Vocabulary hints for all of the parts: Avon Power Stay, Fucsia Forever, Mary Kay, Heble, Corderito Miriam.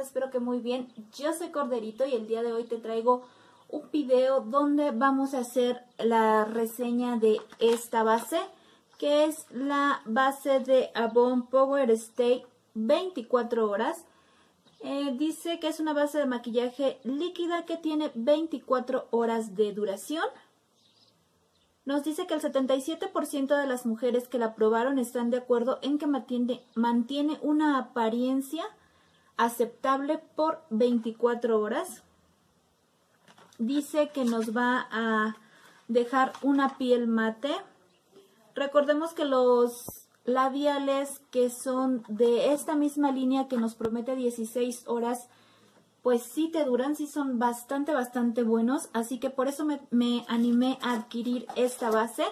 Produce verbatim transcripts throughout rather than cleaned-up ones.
espero que muy bien. Yo soy Corderito y el día de hoy te traigo un video donde vamos a hacer la reseña de esta base, que es la base de Avon Power Stay veinticuatro horas. Eh, dice que es una base de maquillaje líquida que tiene veinticuatro horas de duración. Nos dice que el setenta y siete por ciento de las mujeres que la probaron están de acuerdo en que mantiene, mantiene una apariencia aceptable por veinticuatro horas. Dice que nos va a dejar una piel mate. Recordemos que los labiales que son de esta misma línea que nos promete dieciséis horas, pues sí te duran, sí son bastante, bastante buenos. Así que por eso me, me animé a adquirir esta base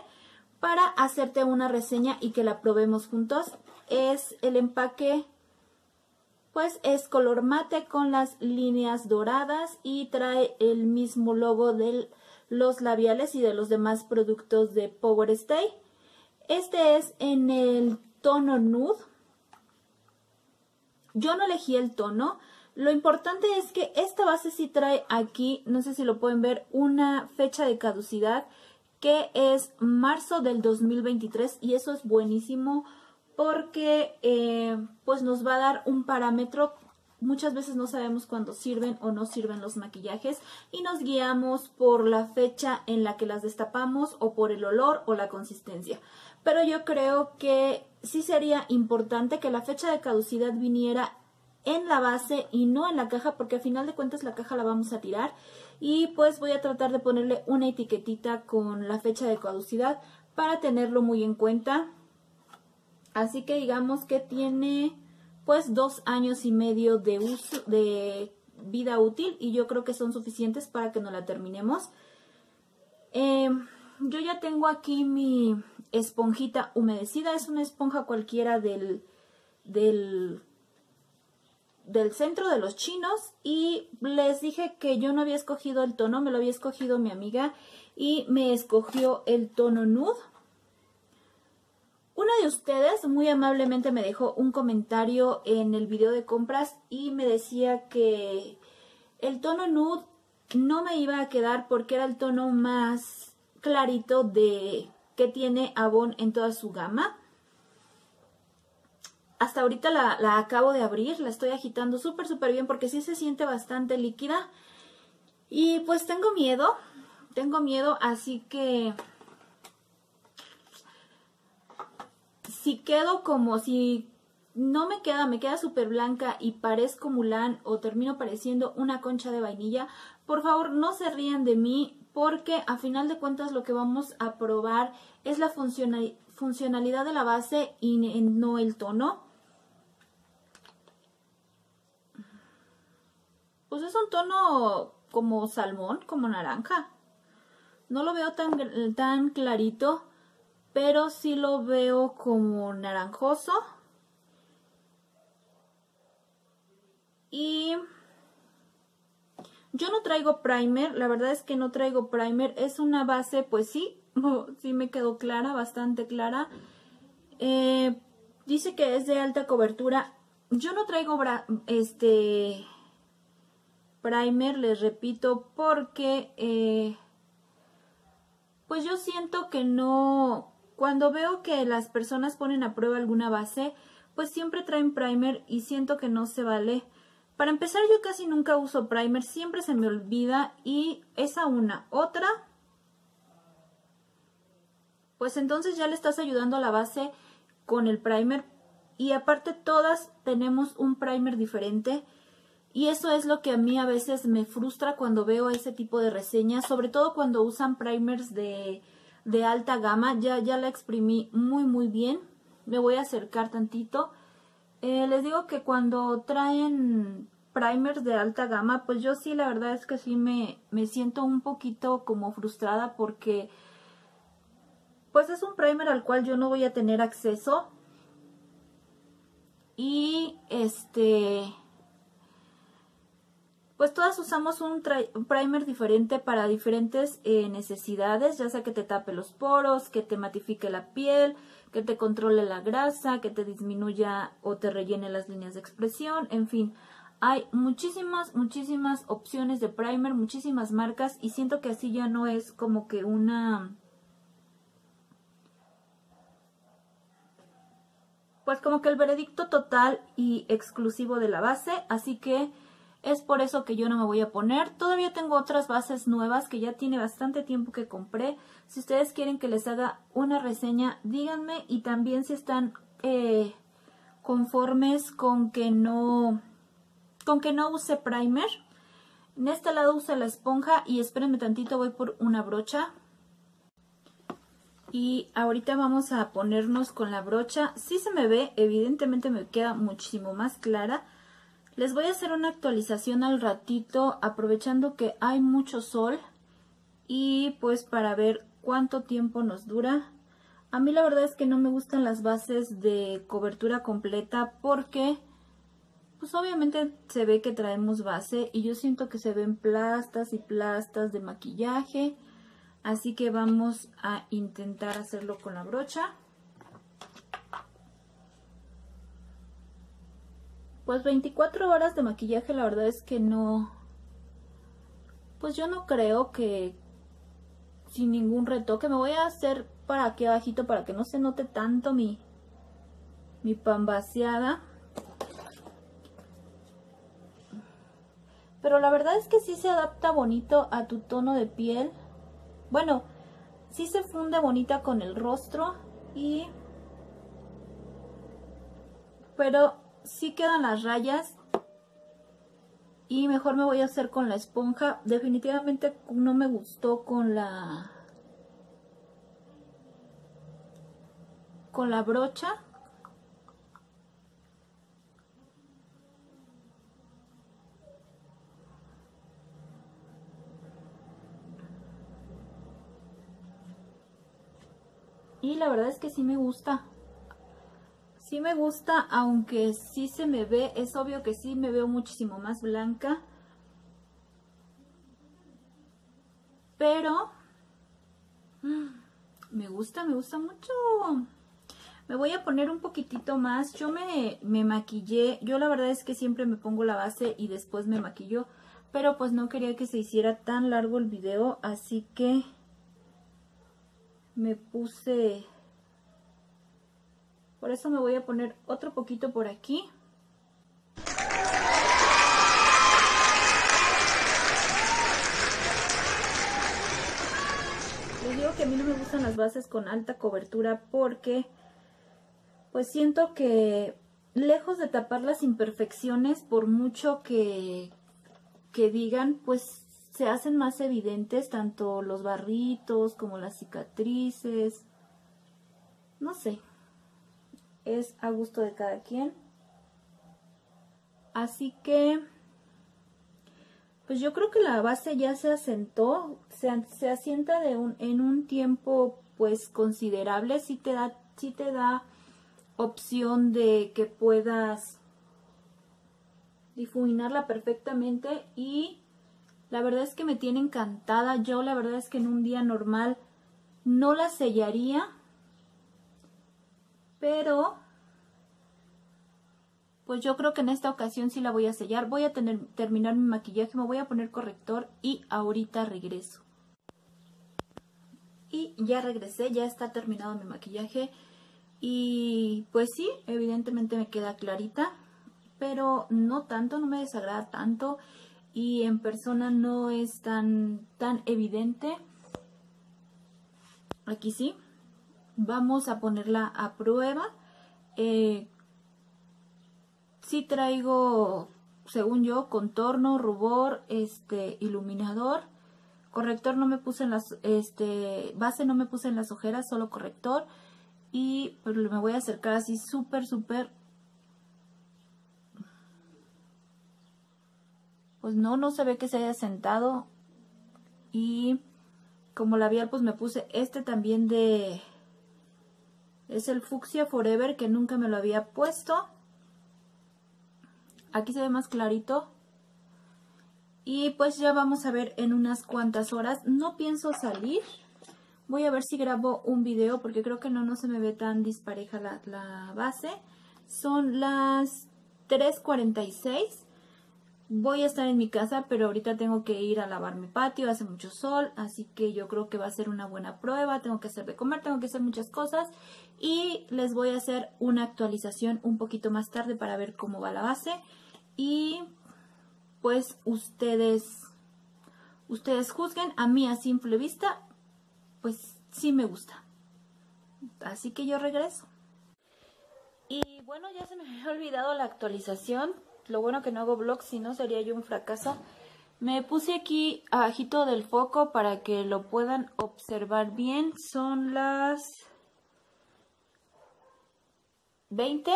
para hacerte una reseña y que la probemos juntos. Es el empaque, pues es color mate con las líneas doradas y trae el mismo logo de los labiales y de los demás productos de Power Stay. Este es en el tono nude. Yo no elegí el tono. Lo importante es que esta base sí trae aquí, no sé si lo pueden ver, una fecha de caducidad que es marzo del dos mil veintitrés, y eso es buenísimo porque eh, pues nos va a dar un parámetro. Muchas veces no sabemos cuándo sirven o no sirven los maquillajes y nos guiamos por la fecha en la que las destapamos o por el olor o la consistencia. Pero yo creo que sí sería importante que la fecha de caducidad viniera en la base y no en la caja, porque a final de cuentas la caja la vamos a tirar, y pues voy a tratar de ponerle una etiquetita con la fecha de caducidad para tenerlo muy en cuenta. Así que digamos que tiene pues dos años y medio de uso, de vida útil, y yo creo que son suficientes para que no la terminemos. Eh, yo ya tengo aquí mi esponjita humedecida, es una esponja cualquiera del... del del centro de los chinos, y les dije que yo no había escogido el tono, me lo había escogido mi amiga y me escogió el tono nude. Una de ustedes muy amablemente me dejó un comentario en el video de compras y me decía que el tono nude no me iba a quedar porque era el tono más clarito de que tiene Avon en toda su gama. Hasta ahorita la, la acabo de abrir, la estoy agitando súper súper bien porque sí se siente bastante líquida. Y pues tengo miedo, tengo miedo, así que si quedo como, si no me queda, me queda súper blanca y parezco Mulan o termino pareciendo una concha de vainilla, por favor no se rían de mí, porque a final de cuentas lo que vamos a probar es la funcionalidad funcionalidad de la base y no el tono. Pues es un tono como salmón, como naranja. No lo veo tan, tan clarito, pero sí lo veo como naranjoso. Y yo no traigo primer, la verdad es que no traigo primer. Es una base, pues sí, sí me quedó clara, bastante clara. Eh, dice que es de alta cobertura. Yo no traigo bra este primer, les repito, porque eh, pues yo siento que no, cuando veo que las personas ponen a prueba alguna base, pues siempre traen primer y siento que no se vale. Para empezar, yo casi nunca uso primer, siempre se me olvida, y esa una, otra, pues entonces ya le estás ayudando a la base con el primer, y aparte todas tenemos un primer diferente, y eso es lo que a mí a veces me frustra cuando veo ese tipo de reseñas, sobre todo cuando usan primers de, de alta gama. Ya, ya la exprimí muy muy bien, me voy a acercar tantito. Eh, les digo que cuando traen primers de alta gama, pues yo sí, la verdad es que sí me, me siento un poquito como frustrada porque pues es un primer al cual yo no voy a tener acceso. Y este, pues todas usamos un, un primer diferente para diferentes eh, necesidades. Ya sea que te tape los poros, que te matifique la piel, que te controle la grasa, que te disminuya o te rellene las líneas de expresión. En fin, Hay muchísimas, muchísimas opciones de primer, muchísimas marcas, y siento que así ya no es como que una... Pues como que el veredicto total y exclusivo de la base, así que es por eso que yo no me voy a poner. Todavía tengo otras bases nuevas que ya tiene bastante tiempo que compré. Si ustedes quieren que les haga una reseña, díganme, y también si están eh, conformes con que no... Con que no use primer. En este lado usa la esponja. Y espérenme tantito, voy por una brocha. Y ahorita vamos a ponernos con la brocha. Sí se me ve, evidentemente me queda muchísimo más clara. Les voy a hacer una actualización al ratito, aprovechando que hay mucho sol. Y pues para ver cuánto tiempo nos dura. A mí la verdad es que no me gustan las bases de cobertura completa porque... Pues obviamente se ve que traemos base y yo siento que se ven plastas y plastas de maquillaje. Así que vamos a intentar hacerlo con la brocha. Pues veinticuatro horas de maquillaje, la verdad es que no... Pues yo no creo que sin ningún retoque. Me voy a hacer para aquí abajito para que no se note tanto mi, mi pambaseada. Pero la verdad es que sí se adapta bonito a tu tono de piel. Bueno, sí se funde bonita con el rostro. Y... Pero sí quedan las rayas. Y mejor me voy a hacer con la esponja. Definitivamente no me gustó con la... Con la brocha. Y la verdad es que sí me gusta. Sí me gusta, aunque sí se me ve. Es obvio que sí me veo muchísimo más blanca. Pero... Mmm, me gusta, me gusta mucho. Me voy a poner un poquitito más. Yo me, me maquillé. Yo la verdad es que siempre me pongo la base y después me maquillo. Pero pues no quería que se hiciera tan largo el video. Así que... Me puse, por eso me voy a poner otro poquito por aquí. Les digo que a mí no me gustan las bases con alta cobertura porque pues siento que lejos de tapar las imperfecciones, por mucho que, que digan, pues... Se hacen más evidentes tanto los barritos como las cicatrices. No sé. Es a gusto de cada quien. Así que... Pues yo creo que la base ya se asentó. Se, se asienta de un, en un tiempo pues considerable. Sí te da, sí te da opción de que puedas difuminarla perfectamente y... La verdad es que me tiene encantada. Yo la verdad es que en un día normal no la sellaría. Pero pues yo creo que en esta ocasión sí la voy a sellar. Voy a tener, terminar mi maquillaje, me voy a poner corrector y ahorita regreso. Y ya regresé, ya está terminado mi maquillaje. Y pues sí, evidentemente me queda clarita. Pero no tanto, no me desagrada tanto. Y en persona no es tan, tan evidente. Aquí sí. Vamos a ponerla a prueba. Eh, sí traigo, según yo, contorno, rubor, este, iluminador. Corrector no me puse en las... Este, base no me puse en las ojeras, solo corrector. Y me voy a acercar así súper, súper... Pues no, no se ve que se haya sentado. Y como labial pues me puse este también de... Es el Fucsia Forever que nunca me lo había puesto. Aquí se ve más clarito. Y pues ya vamos a ver en unas cuantas horas. No pienso salir. Voy a ver si grabo un video porque creo que no, no se me ve tan dispareja la, la base. Son las tres cuarenta y seis. voy a estar en mi casa, pero ahorita tengo que ir a lavar mi patio, hace mucho sol, así que yo creo que va a ser una buena prueba, tengo que hacer de comer, tengo que hacer muchas cosas y les voy a hacer una actualización un poquito más tarde para ver cómo va la base y pues ustedes, ustedes juzguen. A mí a simple vista pues sí me gusta, así que yo regreso. Y bueno, ya se me había olvidado la actualización. Lo bueno que no hago vlogs, si no sería yo un fracaso. Me puse aquí abajito del foco para que lo puedan observar bien. Son las veinte.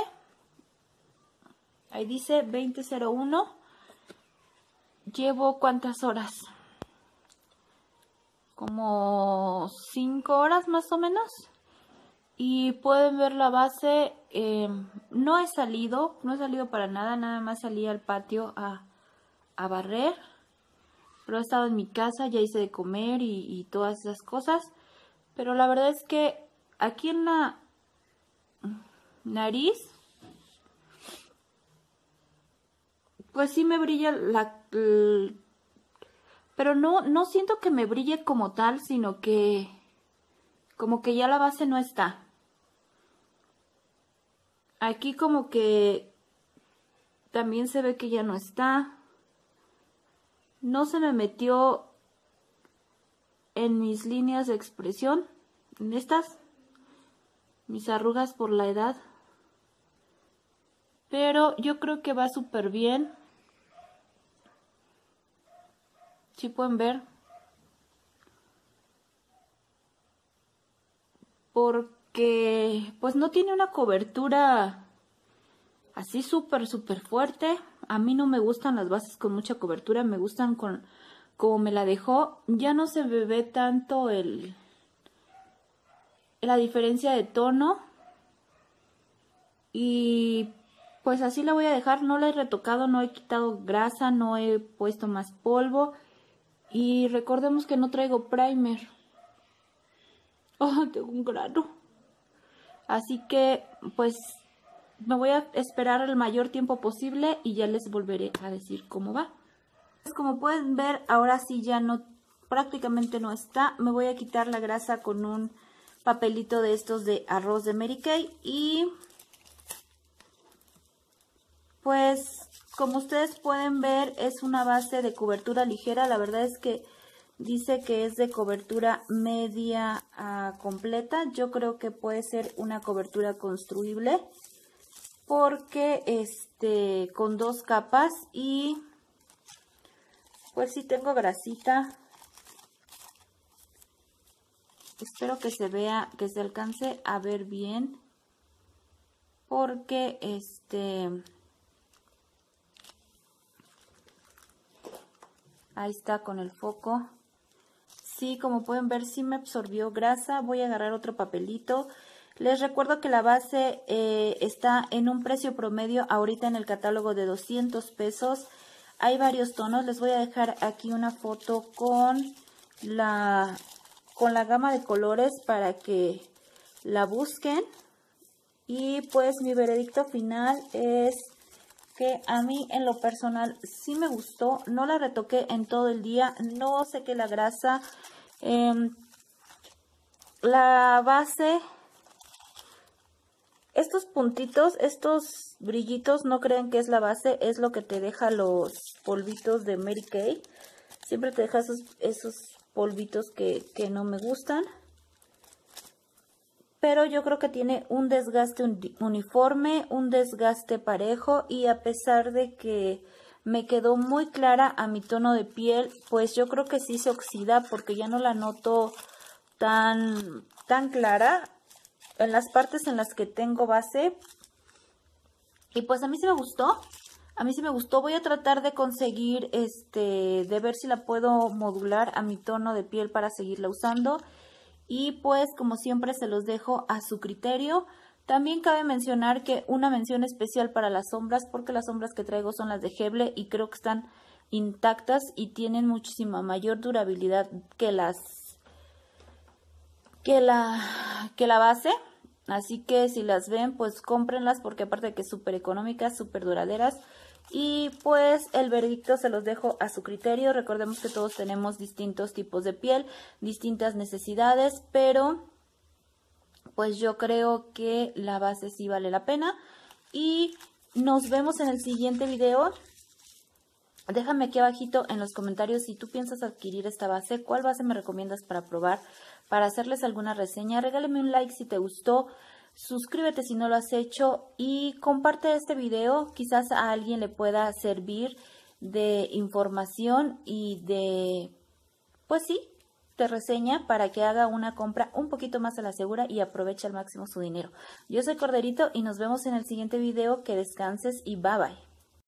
Ahí dice veinte cero uno. ¿Llevo cuántas horas? Como cinco horas más o menos. Y pueden ver la base, eh, no he salido, no he salido para nada, nada más salí al patio a, a barrer. Pero he estado en mi casa, ya hice de comer y, y todas esas cosas. Pero la verdad es que aquí en la nariz, pues sí me brilla la... Pero no, no siento que me brille como tal, sino que como que ya la base no está. Aquí como que también se ve que ya no está. No se me metió en mis líneas de expresión. En estas. Mis arrugas por la edad. Pero yo creo que va súper bien. Si pueden ver. Porque pues no tiene una cobertura así súper, súper fuerte. A mí no me gustan las bases con mucha cobertura. Me gustan con como me la dejó. Ya no se ve tanto el la diferencia de tono. Y pues así la voy a dejar. No la he retocado, no he quitado grasa, no he puesto más polvo. Y recordemos que no traigo primer. Oh, tengo un grano. Así que, pues, me voy a esperar el mayor tiempo posible y ya les volveré a decir cómo va. Pues como pueden ver, ahora sí ya no, prácticamente no está. Me voy a quitar la grasa con un papelito de estos de arroz de Mary Kay. Y, pues, como ustedes pueden ver, es una base de cobertura ligera. La verdad es que dice que es de cobertura media a completa. Yo creo que puede ser una cobertura construible porque este con dos capas y pues sí tengo grasita. Espero que se vea, que se alcance a ver bien porque este ahí está con el foco. Sí, como pueden ver, sí me absorbió grasa. Voy a agarrar otro papelito. Les recuerdo que la base eh, está en un precio promedio ahorita en el catálogo de doscientos pesos. Hay varios tonos. Les voy a dejar aquí una foto con la, con la gama de colores para que la busquen. Y pues mi veredicto final es que a mí en lo personal sí me gustó, no la retoqué en todo el día, no sequé la grasa, eh, la base, estos puntitos, estos brillitos, no crean que es la base, es lo que te deja los polvitos de Mary Kay, siempre te deja esos, esos polvitos que, que no me gustan. Pero yo creo que tiene un desgaste uniforme, un desgaste parejo y a pesar de que me quedó muy clara a mi tono de piel, pues yo creo que sí se oxida porque ya no la noto tan, tan clara en las partes en las que tengo base. Y pues a mí sí me gustó, a mí sí me gustó. Voy a tratar de conseguir, este, de ver si la puedo modular a mi tono de piel para seguirla usando. Y pues como siempre se los dejo a su criterio. También cabe mencionar que una mención especial para las sombras, porque las sombras que traigo son las de Heble y creo que están intactas y tienen muchísima mayor durabilidad que las que la, que la base. Así que si las ven pues cómprenlas porque aparte de que súper económicas, súper duraderas Y pues el veredicto se los dejo a su criterio. Recordemos que todos tenemos distintos tipos de piel, distintas necesidades, pero pues yo creo que la base sí vale la pena. Y nos vemos en el siguiente video. Déjame aquí abajito en los comentarios si tú piensas adquirir esta base, cuál base me recomiendas para probar, para hacerles alguna reseña. Regálame un like si te gustó. Suscríbete si no lo has hecho y comparte este video, quizás a alguien le pueda servir de información y de, pues sí, de reseña para que haga una compra un poquito más a la segura y aproveche al máximo su dinero. Yo soy Corderito y nos vemos en el siguiente video, que descanses y bye bye.